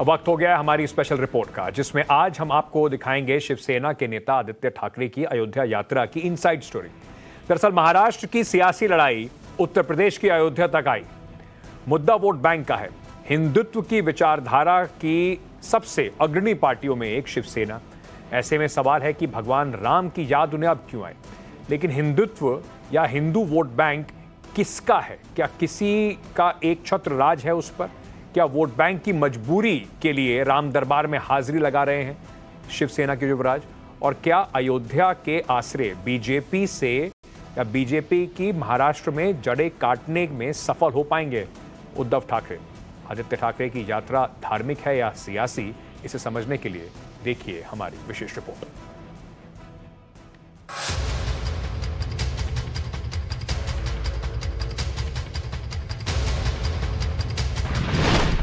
अब वक्त हो गया है हमारी स्पेशल रिपोर्ट का, जिसमें आज हम आपको दिखाएंगे शिवसेना के नेता आदित्य ठाकरे की अयोध्या यात्रा की इनसाइड स्टोरी। दरअसल महाराष्ट्र की सियासी लड़ाई उत्तर प्रदेश की अयोध्या तक आई। मुद्दा वोट बैंक का है। हिंदुत्व की विचारधारा की सबसे अग्रणी पार्टियों में एक शिवसेना। ऐसे में सवाल है कि भगवान राम की याद उन्हें अब क्यों आई? लेकिन हिंदुत्व या हिंदू वोट बैंक किसका है? क्या किसी का एक छत्र राज है उस पर? क्या वोट बैंक की मजबूरी के लिए राम दरबार में हाजिरी लगा रहे हैं शिवसेना के युवराज? और क्या अयोध्या के आश्रय बीजेपी से या बीजेपी की महाराष्ट्र में जड़ें काटने में सफल हो पाएंगे उद्धव ठाकरे? आदित्य ठाकरे की यात्रा धार्मिक है या सियासी, इसे समझने के लिए देखिए हमारी विशेष रिपोर्ट।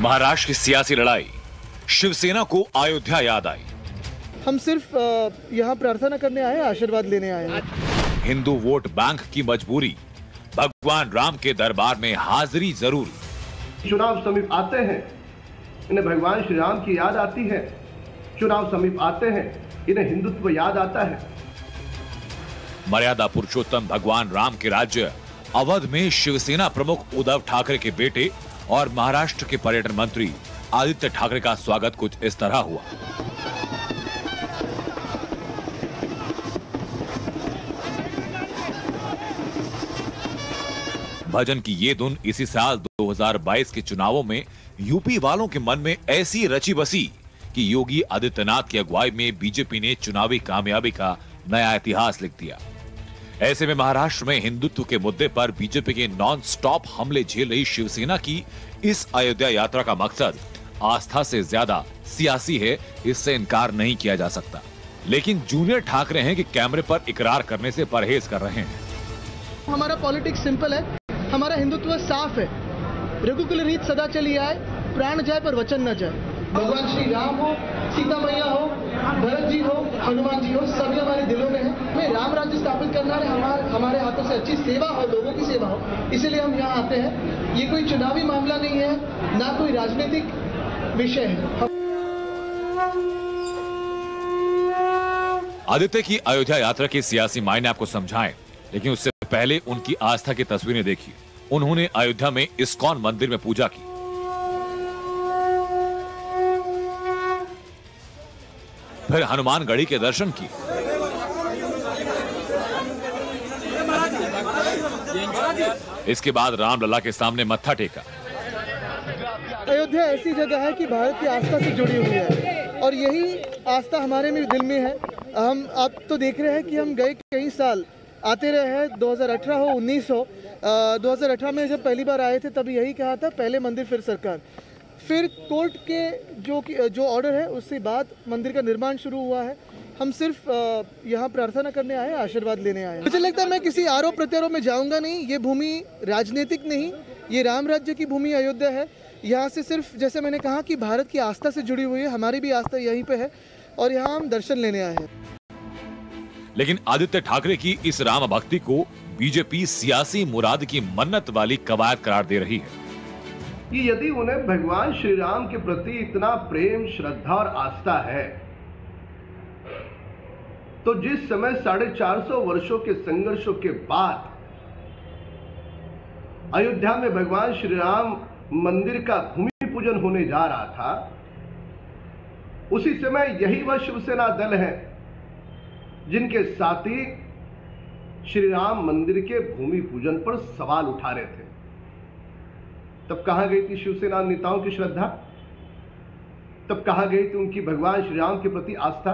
महाराष्ट्र की सियासी लड़ाई, शिवसेना को अयोध्या याद आई। हम सिर्फ यहाँ प्रार्थना करने आए, आशीर्वाद लेने आए। हिंदू वोट बैंक की मजबूरी, भगवान राम के दरबार में हाजिरी जरूरी। चुनाव समीप आते हैं, इन्हें भगवान श्री राम की याद आती है। चुनाव समीप आते हैं, इन्हें हिंदुत्व याद आता है। मर्यादा पुरुषोत्तम भगवान राम के राज्य अवध में शिवसेना प्रमुख उद्धव ठाकरे के बेटे और महाराष्ट्र के पर्यटन मंत्री आदित्य ठाकरे का स्वागत कुछ इस तरह हुआ। भजन की ये धुन इसी साल 2022 के चुनावों में यूपी वालों के मन में ऐसी रची बसी कि योगी आदित्यनाथ की अगुवाई में बीजेपी ने चुनावी कामयाबी का नया इतिहास लिख दिया। ऐसे में महाराष्ट्र में हिंदुत्व के मुद्दे पर बीजेपी के नॉन स्टॉप हमले झेल रही शिवसेना की इस अयोध्या यात्रा का मकसद आस्था से ज्यादा सियासी है, इससे इनकार नहीं किया जा सकता। लेकिन जूनियर ठाकरे हैं कि कैमरे पर इकरार करने से परहेज कर रहे हैं। हमारा पॉलिटिक्स सिंपल है, हमारा हिंदुत्व साफ है। रघुकुल रीत सदा चली आए, प्राण जाए पर वचन न जाए। भगवान श्री राम हो, सीता मैया हो, भरत जी हो, हनुमान जी हो, सभी हमारे दिलों में है। मैं राम राज्य स्थापित करना है, हमारे हाथों से अच्छी सेवा हो, लोगों की सेवा हो, इसलिए हम यहाँ आते हैं। ये कोई चुनावी मामला नहीं है, ना कोई राजनीतिक विषय है। आदित्य की अयोध्या यात्रा के सियासी मायने आपको समझाएं, लेकिन उससे पहले उनकी आस्था की तस्वीरें देखिए। उन्होंने अयोध्या में इस्कॉन मंदिर में पूजा की। फिर हनुमान गढ़ी के दर्शन किए। इसके बाद रामलला के सामने मत्था टेका। अयोध्या ऐसी जगह है कि भारत की आस्था से जुड़ी हुई है, और यही आस्था हमारे में दिल में है। हम आप तो देख रहे हैं कि हम गए कई साल आते रहे हैं, 2018 हो, 19 हो। 2018 में जब पहली बार आए थे तब यही कहा था, पहले मंदिर फिर सरकार। फिर कोर्ट के जो ऑर्डर है उसके बाद मंदिर का निर्माण शुरू हुआ है। हम सिर्फ यहाँ प्रार्थना करने आए, आशीर्वाद लेने आए। मुझे लगता है मैं किसी आरोप प्रत्यारोप में जाऊँगा नहीं। ये भूमि राजनीतिक नहीं, ये राम राज्य की भूमि अयोध्या है। यहाँ से सिर्फ, जैसे मैंने कहा कि भारत की आस्था से जुड़ी हुई है, हमारी भी आस्था यहीं पे है और यहाँ हम दर्शन लेने आए हैं। लेकिन आदित्य ठाकरे की इस राम भक्ति को बीजेपी सियासी मुराद की मन्नत वाली कवायद करार दे रही है। कि यदि उन्हें भगवान श्री राम के प्रति इतना प्रेम, श्रद्धा और आस्था है, तो जिस समय 450 वर्षों के संघर्षों के बाद अयोध्या में भगवान श्री राम मंदिर का भूमि पूजन होने जा रहा था, उसी समय यही वह शिवसेना दल है जिनके साथी श्री राम मंदिर के भूमि पूजन पर सवाल उठा रहे थे। तब कहाँ गई थी शिवसेना नेताओं की श्रद्धा? तब कहाँ गई थी उनकी भगवान श्री राम के प्रति आस्था?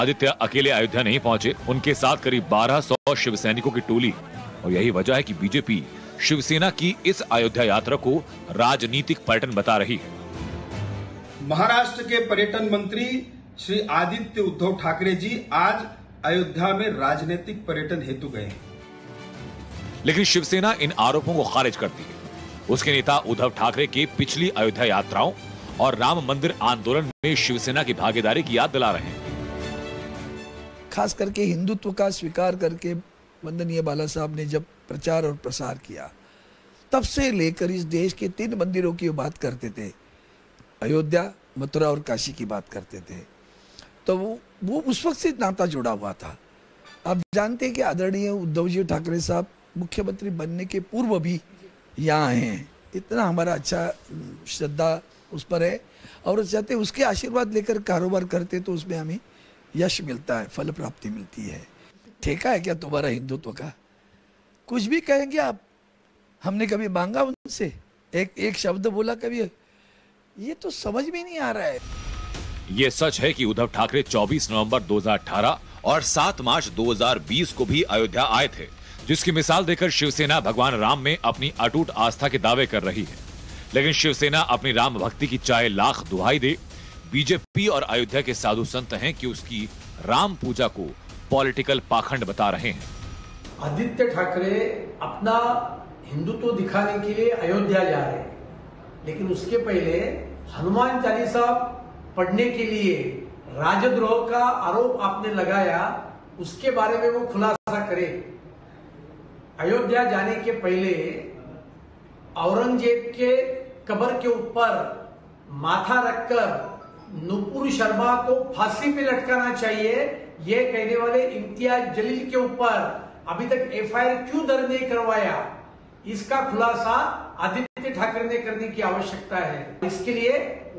आदित्य अकेले अयोध्या नहीं पहुंचे, उनके साथ करीब 1200 शिव सैनिकों की टोली। और यही वजह है कि बीजेपी शिवसेना की इस अयोध्या यात्रा को राजनीतिक पर्यटन बता रही है। महाराष्ट्र के पर्यटन मंत्री श्री आदित्य उद्धव ठाकरे जी आज अयोध्या में राजनीतिक पर्यटन हेतु गए। लेकिन शिवसेना इन आरोपों को खारिज करती है। उसके नेता उद्धव ठाकरे के पिछली अयोध्या यात्राओं और राम मंदिर आंदोलन में शिवसेना की भागीदारी की याद दिला रहे हैं। खास करके हिंदुत्व का स्वीकार करके वंदनीय बाला साहब ने जब प्रचार और प्रसार किया, तब से लेकर इस देश के 3 मंदिरों की बात करते थे। अयोध्या, मथुरा और काशी की बात करते थे, तो वो उस वक्त से नाता जुड़ा हुआ था। आप जानते हैं कि आदरणीय उद्धव जी ठाकरे साहब मुख्यमंत्री बनने के पूर्व भी यहाँ हैं, इतना हमारा अच्छा श्रद्धा उस पर है और चाहते उसके आशीर्वाद लेकर कारोबार करते तो उसमें हमें यश मिलता है, फल प्राप्ति मिलती है। ठेका है क्या तुम्हारा हिंदुत्व का? कुछ भी कहेंगे आप। हमने कभी मांगा उनसे एक शब्द बोला कभी? ये तो समझ में नहीं आ रहा है। ये सच है कि उद्धव ठाकरे 24 नवंबर 2018 और 7 मार्च 2020 को भी अयोध्या आए थे, जिसकी मिसाल देकर शिवसेना भगवान राम में अपनी अटूट आस्था के दावे कर रही है। लेकिन शिवसेना अपनी राम भक्ति की चाहे लाख दुहाई दे, बीजेपी और अयोध्या के साधु संत हैं कि उसकी राम पूजा को पॉलिटिकल पाखंड बता रहे हैं। आदित्य ठाकरे अपना हिंदुत्व दिखाने के लिए अयोध्या जा रहे हैं, लेकिन उसके पहले हनुमान चालीसा पढ़ने के लिए राजद्रोह का आरोप आपने लगाया, उसके बारे में वो खुलासा करे। अयोध्या जाने के पहले औरंगजेब के कब्र के ऊपर माथा रखकर नुपुर शर्मा को फांसी पे लटकाना चाहिए, ये कहने वाले इम्तियाज जलील के ऊपर अभी तक एफआईआर क्यों दर्ज नहीं करवाया, इसका खुलासा आदित्य ठाकरे ने करने की आवश्यकता है। इसके लिए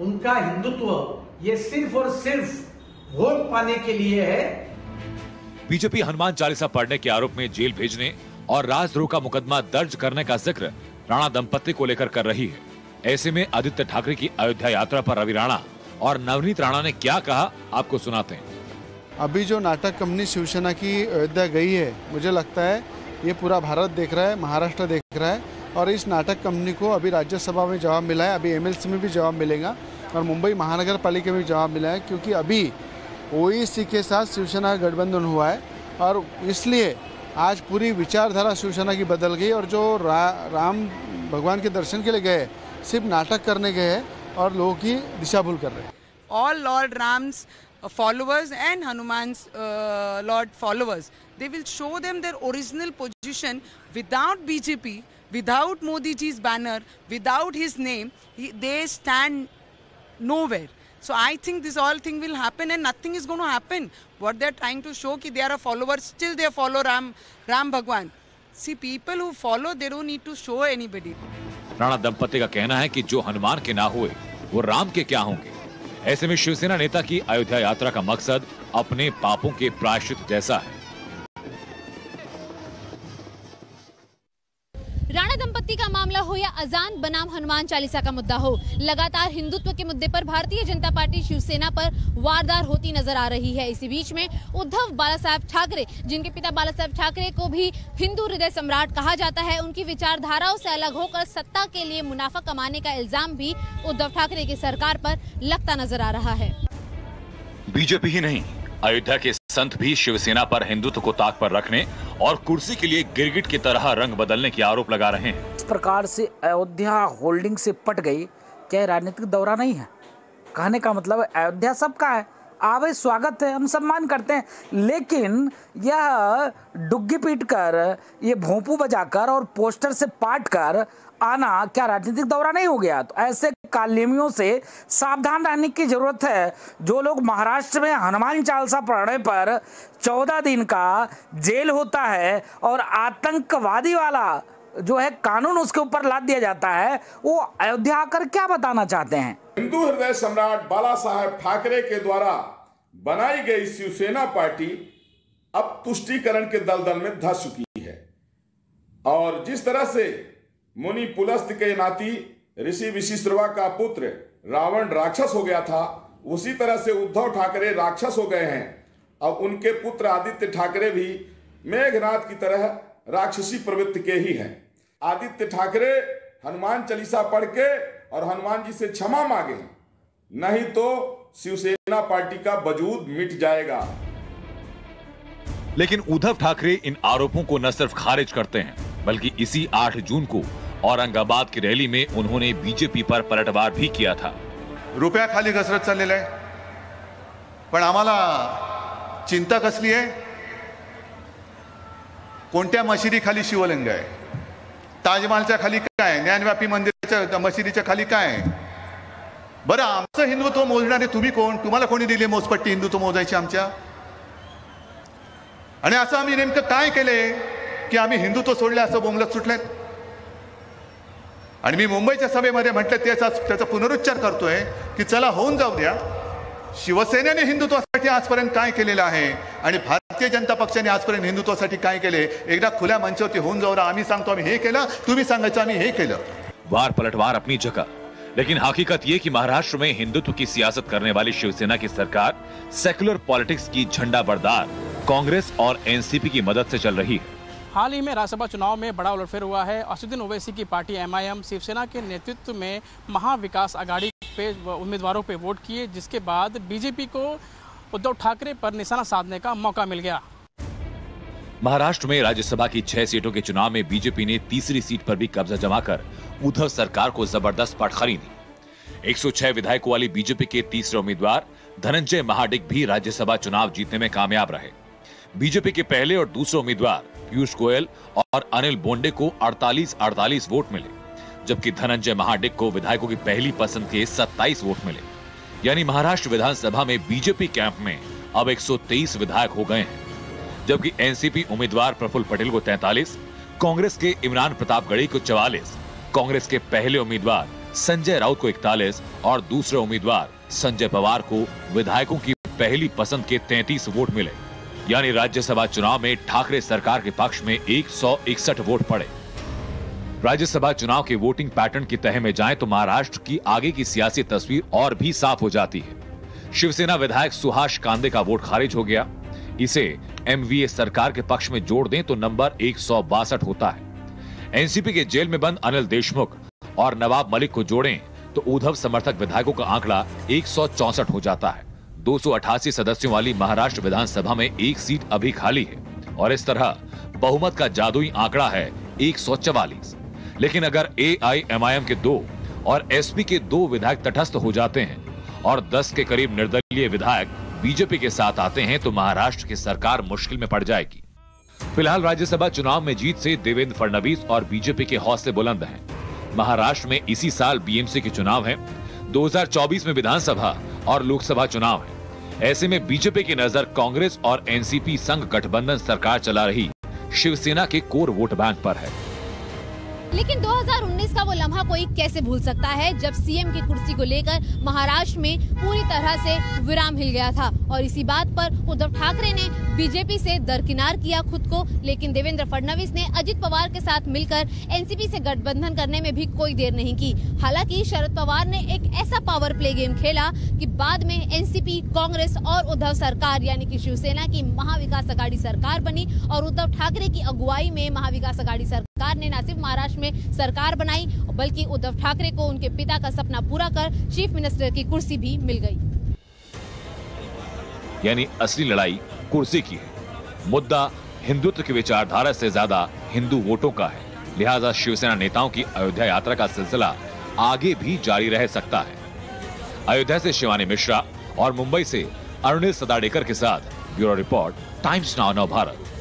उनका हिंदुत्व ये सिर्फ और सिर्फ वोट पाने के लिए है। बीजेपी हनुमान चालीसा पढ़ने के आरोप में जेल भेजने और राजद्रोह का मुकदमा दर्ज करने का जिक्र राणा दंपत्ति को लेकर कर रही है। ऐसे में आदित्य ठाकरे की अयोध्या यात्रा पर रवि राणा और नवनीत राणा ने क्या कहा, आपको सुनाते हैं। अभी जो नाटक कंपनी शिवसेना की अयोध्या गई है, मुझे लगता है ये पूरा भारत देख रहा है, महाराष्ट्र देख रहा है, और इस नाटक कंपनी को अभी राज्यसभा में जवाब मिला है, अभी एमएलसी में भी जवाब मिलेगा और मुंबई महानगर पालिका में भी जवाब मिला है, क्योंकि अभी ओवैसी के साथ शिवसेना का गठबंधन हुआ है और इसलिए आज पूरी विचारधारा शिवसेना की बदल गई। और जो राम भगवान के दर्शन के लिए गए सिर्फ नाटक करने गए हैं और लोगों की दिशा भूल कर रहे हैं। All lord Ram's followers and Hanuman's Lord followers, they will show them their original position without BJP, without Modi ji's banner, without his name. They stand nowhere. So I think this all thing will happen and nothing is going to happen. What they are trying to show that they are a follower, still they follow Ram Bhagwan. See, people who follow, they don't need to show anybody. Rana दंपत्ति का कहना है कि जो हनुमान के ना हुए वो राम के क्या होंगे। ऐसे में शिवसेना नेता की अयोध्या यात्रा का मकसद अपने पापों के प्रायश्चित जैसा है। राणा दंपत्ति का मामला हो या अजान बनाम हनुमान चालीसा का मुद्दा हो, लगातार हिंदुत्व के मुद्दे पर भारतीय जनता पार्टी शिवसेना पर वारदात होती नजर आ रही है। इसी बीच में उद्धव बालासाहेब ठाकरे, जिनके पिता बालासाहेब ठाकरे को भी हिंदू हृदय सम्राट कहा जाता है, उनकी विचारधाराओं से अलग होकर सत्ता के लिए मुनाफा कमाने का इल्जाम भी उद्धव ठाकरे की सरकार पर लगता नजर आ रहा है। बीजेपी ही नहीं, अयोध्या के संत भी शिवसेना पर हिंदुत्व को ताक पर रखने और कुर्सी के लिए गिरगिट की तरह रंग बदलने के आरोप लगा रहे हैं। इस प्रकार से अयोध्या होल्डिंग से पट गई, क्या राजनीतिक दौरा नहीं है? कहने का मतलब अयोध्या सबका है, आवे स्वागत है, हम सम्मान करते हैं, लेकिन यह डुग्गी पीट कर, ये भोंपू बजाकर और पोस्टर से पाट कर आना क्या राजनीतिक दौरा नहीं हो गया? तो ऐसे कालेमियों से सावधान रहने की जरूरत है। जो लोग महाराष्ट्र में हनुमान चालीसा पढ़ने पर 14 दिन का जेल होता है और आतंकवादी वाला जो है कानून उसके ऊपर लाद दिया जाता है, वो अयोध्या आकर क्या बताना चाहते हैं? हिंदू हृदय सम्राट बाला साहेब ठाकरे के द्वारा बनाई गई शिवसेना पार्टी अब तुष्टीकरण के दलदल में धंस चुकी है और जिस तरह से मुनि पुलस्त के नाती ऋषि विशिष्टवा का पुत्र रावण राक्षस हो गया था, उसी तरह से उद्धव ठाकरे राक्षस हो गए हैं और उनके पुत्र आदित्य ठाकरे भी मेघनाथ की तरह राक्षसी प्रवृत्ति के ही हैं। आदित्य ठाकरे हनुमान चालीसा पढ़ के और हनुमान जी से क्षमा मांगे, नहीं तो शिवसेना पार्टी का वजूद मिट जाएगा। लेकिन उद्धव ठाकरे इन आरोपों को न सिर्फ खारिज करते हैं, बल्कि इसी 8 जून को औरंगाबाद की रैली में उन्होंने बीजेपी पर पलटवार भी किया था। रुपया खाली घसरत चाललेला आहे, पण आम्हाला चिंता कसली आहे? कोणत्या मशिदी खाली शिवलिंग आहे? ताजमहलच्या खाली काय? ज्ञानव्यापी मंदिराच्या मशिदीच्या खाली काय? बरं, आमचं हिंदुत्व मोजणारे तुम्ही कोण? तुम्हाला कोणी दिली मोजपट्टी हिंदुत्व मोजायची आमच्या? आणि असं आम्ही नेमकं काय केले की आम्ही हिंदुत्व सोडले असं बोंगलत सुटले. आणि मी मुंबईच्या सभेमध्ये म्हटलं त्याचा पुनरुच्चार करतोय की चला होऊन जाऊ द्या. शिवसेनेने हिंदुत्वासाठी आजपर्यंत काय केलेलं आहे आणि भारतीय जनता पक्षाने आजपर्यंत हिंदुत्वासाठी काय केले, एकदा खुल्या मंचावरती होऊन जाऊ. आम्ही सांगतो आम्ही हे केलं, तुम्ही सांगायचं आम्ही हे केलं. वार पलटवार अपनी जगह, लेकिन हकीकत ये कि महाराष्ट्र में हिंदुत्व की सियासत करने वाली शिवसेना की सरकार सेक्युलर पॉलिटिक्स की झंडा बरदार कांग्रेस और एनसीपी की मदद से चल रही है. हाल ही में राज्यसभा चुनाव में बड़ा उलटफेर हुआ है. असुद्दीन ओवैसी की पार्टी एमआईएम शिवसेना के नेतृत्व में महाविकास आघाड़ी पे उम्मीदवारों पे वोट किए, जिसके बाद बीजेपी को उद्धव ठाकरे पर निशाना साधने का मौका मिल गया. महाराष्ट्र में राज्यसभा की 6 सीटों के चुनाव में बीजेपी ने तीसरी सीट पर भी कब्जा जमाकर उद्धव सरकार को जबरदस्त पटखनी दी. 106 विधायकों वाली बीजेपी के तीसरे उम्मीदवार धनंजय महाडिक भी राज्यसभा चुनाव जीतने में कामयाब रहे. बीजेपी के पहले और दूसरे उम्मीदवार पीयूष गोयल और अनिल बोंडे को 48-48 वोट मिले, जबकि धनंजय महाडिक को विधायकों की पहली पसंद के 27 वोट मिले. यानी महाराष्ट्र विधानसभा में बीजेपी कैंप में अब 123 विधायक हो गए हैं, जबकि एनसीपी उम्मीदवार प्रफुल्ल पटेल को 43, कांग्रेस के इमरान प्रताप गढ़ी को 44, कांग्रेस के पहले उम्मीदवार संजय राउत को 41 और दूसरे उम्मीदवार संजय पवार को विधायकों की पहली पसंद के 33 वोट मिले. यानी राज्यसभा चुनाव में ठाकरे सरकार के पक्ष में 161 वोट पड़े. राज्यसभा चुनाव के वोटिंग पैटर्न की तह में जाए तो महाराष्ट्र की आगे की सियासी तस्वीर और भी साफ हो जाती है. शिवसेना विधायक सुहास कांदे का वोट खारिज हो गया. इसे एमवीए सरकार के पक्ष में जोड़ दें तो नंबर 162 होता है. एनसीपी के जेल में बंद अनिल देशमुख और नवाब मलिक को जोड़ें तो उद्धव समर्थक विधायकों का आंकड़ा 164 हो जाता है. 288 सदस्यों वाली महाराष्ट्र विधानसभा में एक सीट अभी खाली है और इस तरह बहुमत का जादुई आंकड़ा है 144. लेकिन अगर एआईएमआईएम के 2 और एसपी के 2 विधायक तटस्थ हो जाते हैं और 10 के करीब निर्दलीय विधायक बीजेपी के साथ आते हैं तो महाराष्ट्र की सरकार मुश्किल में पड़ जाएगी. फिलहाल राज्यसभा चुनाव में जीत से देवेंद्र फडनवीस और बीजेपी के हौसले बुलंद हैं. महाराष्ट्र में इसी साल बीएमसी के चुनाव हैं, 2024 में विधानसभा और लोकसभा चुनाव हैं. ऐसे में बीजेपी की नजर कांग्रेस और एनसीपी संघ गठबंधन सरकार चला रही शिवसेना के कोर वोट बैंक पर है. लेकिन 2019 का वो लम्हा कोई कैसे भूल सकता है जब सीएम की कुर्सी को लेकर महाराष्ट्र में पूरी तरह से विराम हिल गया था और इसी बात पर उद्धव ठाकरे ने बीजेपी से दरकिनार किया खुद को. लेकिन देवेंद्र फडणवीस ने अजीत पवार के साथ मिलकर एनसीपी से गठबंधन करने में भी कोई देर नहीं की. हालांकि शरद पवार ने एक ऐसा पावर प्ले गेम खेला कि बाद में एनसीपी, कांग्रेस और उद्धव सरकार यानी कि शिवसेना की महाविकास आघाड़ी सरकार बनी और उद्धव ठाकरे की अगुवाई में महाविकास आघाड़ी सरकार ने न सिर्फ महाराष्ट्र में सरकार बनाई बल्कि उद्धव ठाकरे को उनके पिता का सपना पूरा कर चीफ मिनिस्टर की कुर्सी भी मिल गई. यानी असली लड़ाई कुर्सी की है. मुद्दा हिंदुत्व की विचारधारा से ज्यादा हिंदू वोटों का है. लिहाजा शिवसेना नेताओं की अयोध्या यात्रा का सिलसिला आगे भी जारी रह सकता है. अयोध्या से शिवानी मिश्रा और मुंबई से अरुणिल सदाडेकर के साथ bureau report Times Now Navbharat.